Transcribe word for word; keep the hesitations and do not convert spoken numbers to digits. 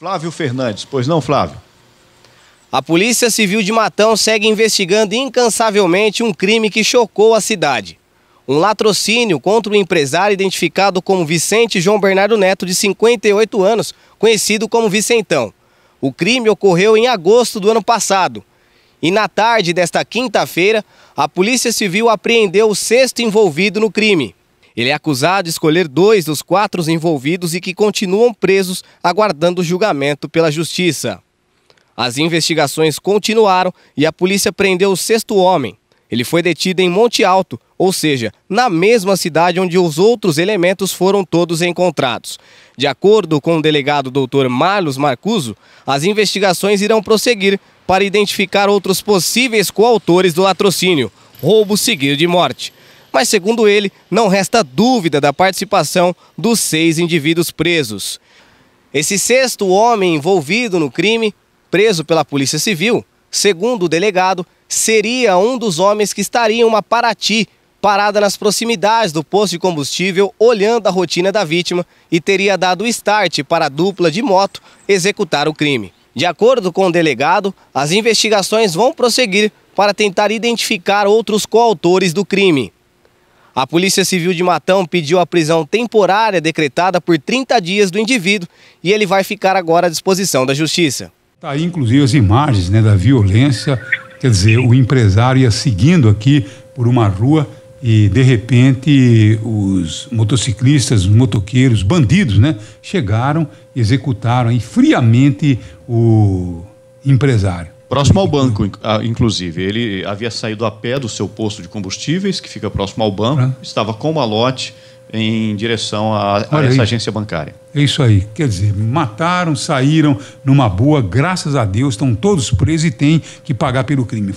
Flávio Fernandes, pois não, Flávio? A Polícia Civil de Matão segue investigando incansavelmente um crime que chocou a cidade. Um latrocínio contra o empresário identificado como Vicente João Bernardo Neto, de cinquenta e oito anos, conhecido como Vicentão. O crime ocorreu em agosto do ano passado. E na tarde desta quinta-feira, a Polícia Civil apreendeu o sexto envolvido no crime. Ele é acusado de escolher dois dos quatro envolvidos e que continuam presos aguardando julgamento pela justiça. As investigações continuaram e a polícia prendeu o sexto homem. Ele foi detido em Monte Alto, ou seja, na mesma cidade onde os outros elementos foram todos encontrados. De acordo com o delegado doutor Marlos Marcuso, as investigações irão prosseguir para identificar outros possíveis coautores do latrocínio, roubo seguido de morte. Mas, segundo ele, não resta dúvida da participação dos seis indivíduos presos. Esse sexto homem envolvido no crime, preso pela Polícia Civil, segundo o delegado, seria um dos homens que estaria em uma Parati, parada nas proximidades do posto de combustível, olhando a rotina da vítima, e teria dado o start para a dupla de moto executar o crime. De acordo com o delegado, as investigações vão prosseguir para tentar identificar outros coautores do crime. A Polícia Civil de Matão pediu a prisão temporária decretada por trinta dias do indivíduo e ele vai ficar agora à disposição da Justiça. Está aí, inclusive, as imagens, né, da violência, quer dizer, o empresário ia seguindo aqui por uma rua e, de repente, os motociclistas, os motoqueiros, bandidos, né, chegaram e executaram aí, friamente o empresário. Próximo ao banco, inclusive. Ele havia saído a pé do seu posto de combustíveis, que fica próximo ao banco, ah. estava com o malote em direção a, a essa aí. agência bancária. É isso aí. Quer dizer, mataram, saíram numa boa, graças a Deus, estão todos presos e têm que pagar pelo crime.